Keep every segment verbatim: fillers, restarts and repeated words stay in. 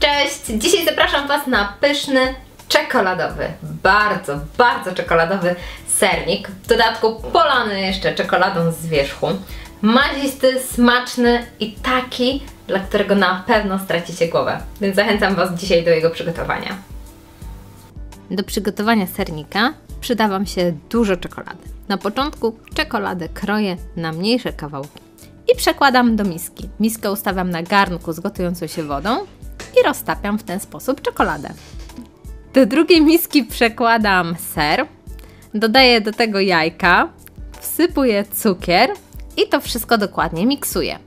Cześć! Dzisiaj zapraszam Was na pyszny, czekoladowy, bardzo, bardzo czekoladowy sernik. W dodatku polany jeszcze czekoladą z wierzchu. Mazisty, smaczny i taki, dla którego na pewno stracicie głowę. Więc zachęcam Was dzisiaj do jego przygotowania. Do przygotowania sernika przyda Wam się dużo czekolady. Na początku czekoladę kroję na mniejsze kawałki i przekładam do miski. Miskę ustawiam na garnku z gotującą się wodą i roztapiam w ten sposób czekoladę. Do drugiej miski przekładam ser, dodaję do tego jajka, wsypuję cukier i to wszystko dokładnie miksuję.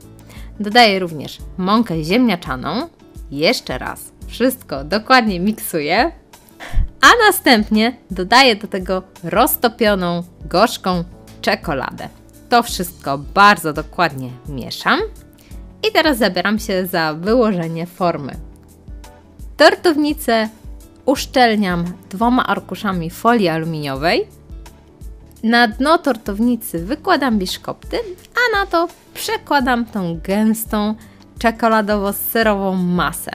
Dodaję również mąkę ziemniaczaną, jeszcze raz wszystko dokładnie miksuję, a następnie dodaję do tego roztopioną, gorzką czekoladę. To wszystko bardzo dokładnie mieszam i teraz zabieram się za wyłożenie formy. Tortownicę uszczelniam dwoma arkuszami folii aluminiowej. Na dno tortownicy wykładam biszkopty, a na to przekładam tą gęstą czekoladowo-serową masę.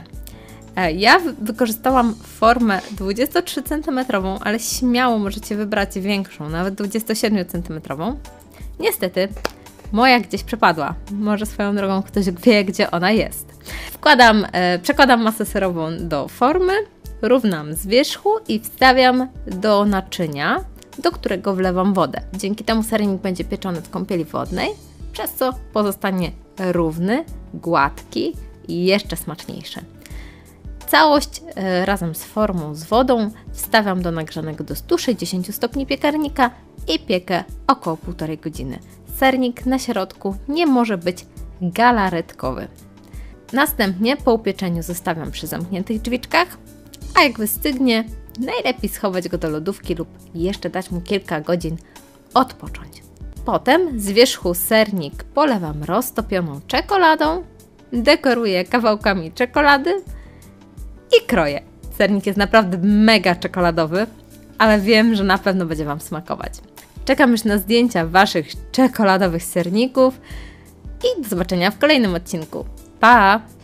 Ja wykorzystałam formę dwudziestotrzy centymetrów, ale śmiało możecie wybrać większą, nawet dwudziestosiedmiu centymetrów. Niestety moja gdzieś przepadła, może swoją drogą ktoś wie, gdzie ona jest. Wkładam, przekładam masę serową do formy, równam z wierzchu i wstawiam do naczynia, do którego wlewam wodę. Dzięki temu sernik będzie pieczony w kąpieli wodnej, przez co pozostanie równy, gładki i jeszcze smaczniejszy. Całość razem z formą, z wodą wstawiam do nagrzanego do stu sześćdziesięciu stopni piekarnika i piekę około półtorej godziny. Sernik na środku nie może być galaretkowy. Następnie po upieczeniu zostawiam przy zamkniętych drzwiczkach, a jak wystygnie, najlepiej schować go do lodówki lub jeszcze dać mu kilka godzin odpocząć. Potem z wierzchu sernik polewam roztopioną czekoladą, dekoruję kawałkami czekolady i kroję. Sernik jest naprawdę mega czekoladowy, ale wiem, że na pewno będzie Wam smakować. Czekam już na zdjęcia Waszych czekoladowych serników i do zobaczenia w kolejnym odcinku. Pa!